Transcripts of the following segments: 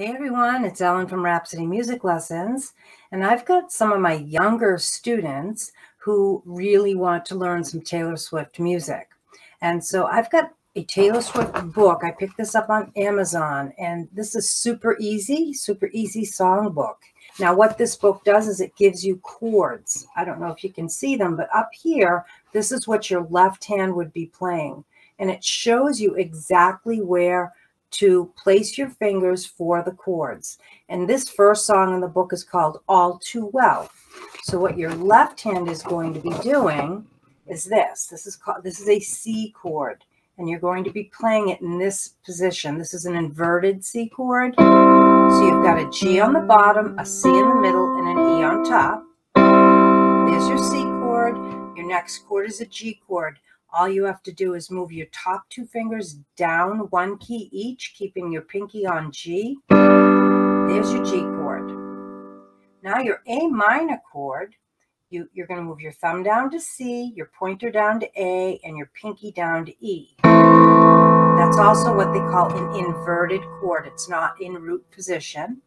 Hey everyone, it's Ellen from Rhapsody Music Lessons, and I've got some of my younger students who really want to learn some Taylor Swift music. And so I've got a Taylor Swift book. I picked this up on Amazon, and this is super easy songbook. Now what this book does is it gives you chords. I don't know if you can see them, but up here, this is what your left hand would be playing. And it shows you exactly where to place your fingers for the chords. And this first song in the book is called All Too Well. So what your left hand is going to be doing is this. This is a C chord, and you're going to be playing it in this position. This is an inverted C chord. So you've got a G on the bottom, a C in the middle, and an E on top. There's your C chord. Your next chord is a G chord. All you have to do is move your top two fingers down one key each, keeping your pinky on G. There's your G chord. Now your A minor chord, you're going to move your thumb down to C, your pointer down to A, and your pinky down to E. That's also what they call an inverted chord. It's not in root position.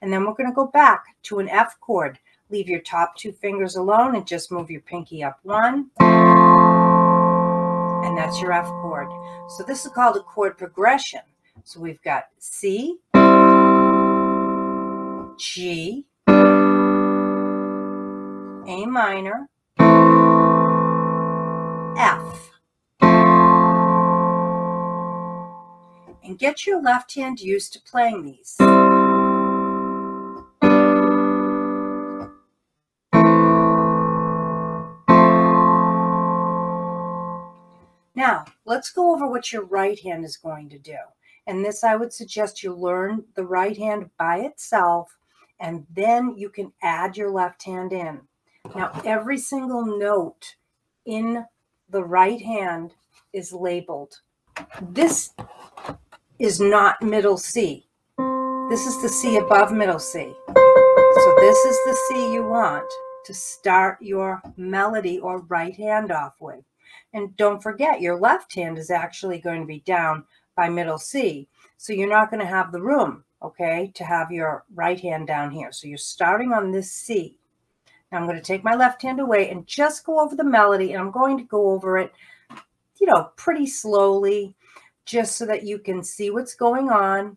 And then we're going to go back to an F chord. Leave your top two fingers alone and just move your pinky up one. And that's your F chord. So this is called a chord progression. So we've got C, G, A minor, F. And get your left hand used to playing these. Now, let's go over what your right hand is going to do. And this, I would suggest you learn the right hand by itself, and then you can add your left hand in. Now, every single note in the right hand is labeled. This is not middle C. This is the C above middle C. So this is the C you want to start your melody or right hand off with. And don't forget, your left hand is actually going to be down by middle C. So you're not going to have the room, okay, to have your right hand down here. So you're starting on this C. Now I'm going to take my left hand away and just go over the melody. And I'm going to go over it, you know, pretty slowly, just so that you can see what's going on.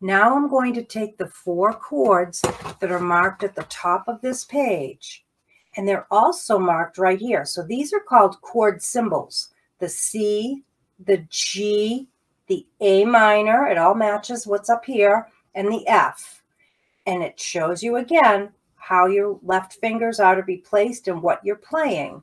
Now I'm going to take the four chords that are marked at the top of this page, and they're also marked right here. So these are called chord symbols. The C, the G, the A minor, it all matches what's up here, and the F. And it shows you again how your left fingers are to be placed and what you're playing.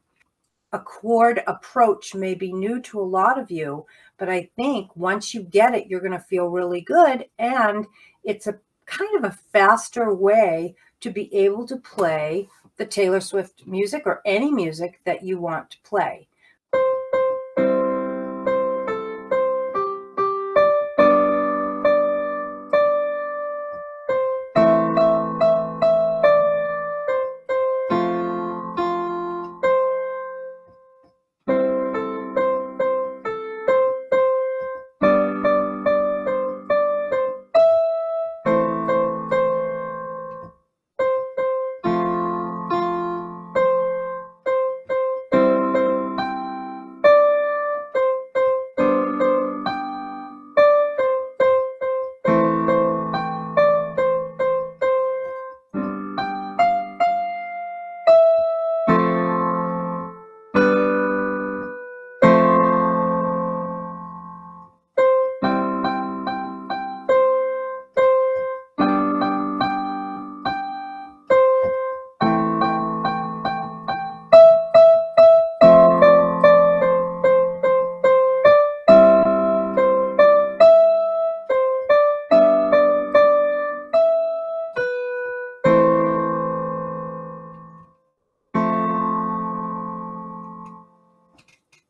A chord approach may be new to a lot of you, but I think once you get it, you're going to feel really good. And it's a kind of a faster way to be able to play the Taylor Swift music or any music that you want to play.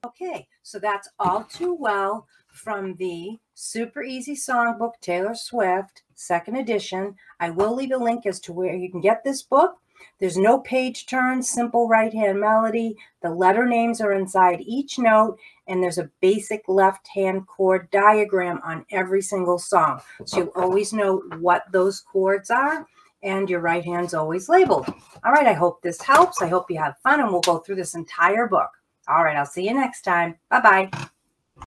Okay, so that's All Too Well from the Super Easy Songbook, Taylor Swift, second edition. I will leave a link as to where you can get this book. There's no page turn, simple right-hand melody. The letter names are inside each note, and there's a basic left-hand chord diagram on every single song. So you always know what those chords are, and your right hand's always labeled. All right, I hope this helps. I hope you have fun, and we'll go through this entire book. All right, I'll see you next time. Bye-bye.